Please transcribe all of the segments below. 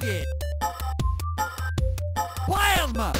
Doggy! Wildman!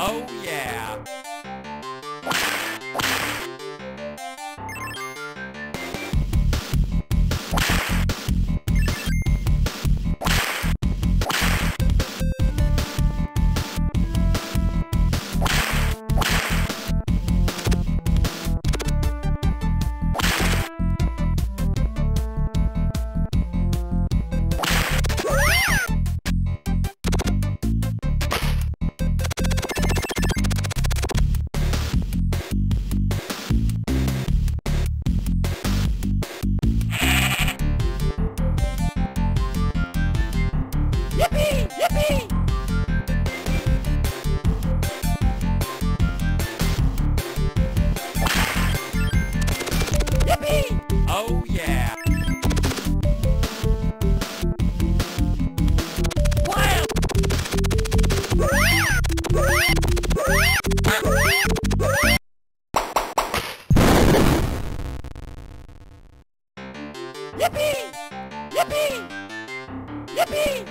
Oh, yeah. Yippee! Yippee! Yippee!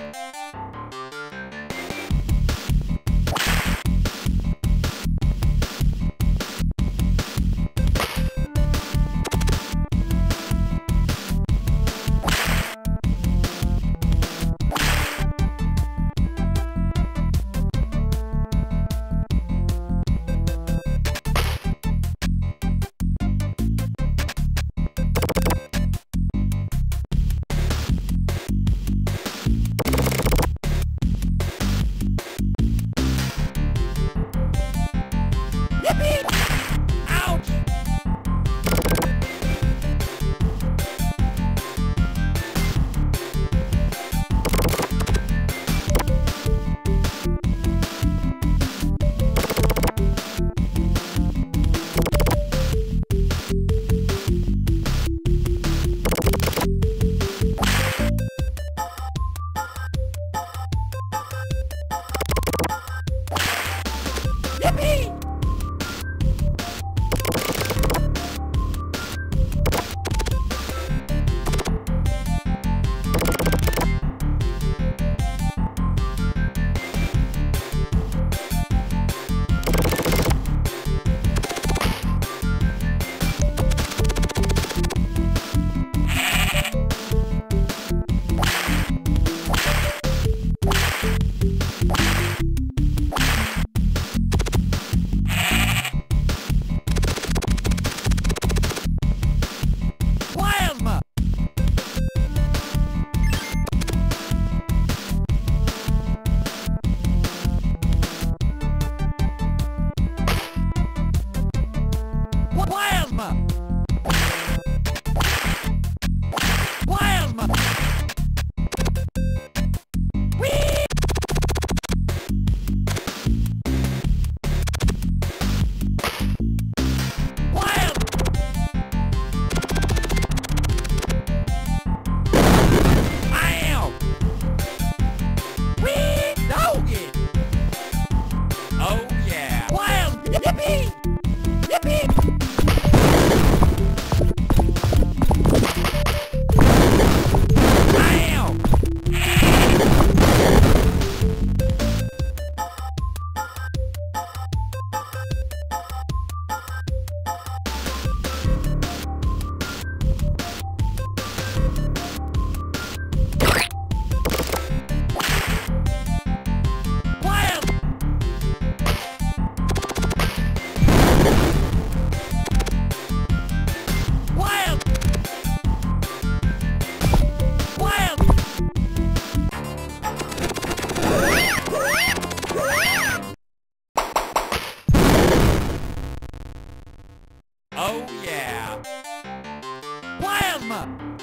Wham!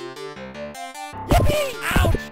Yippee! Ouch!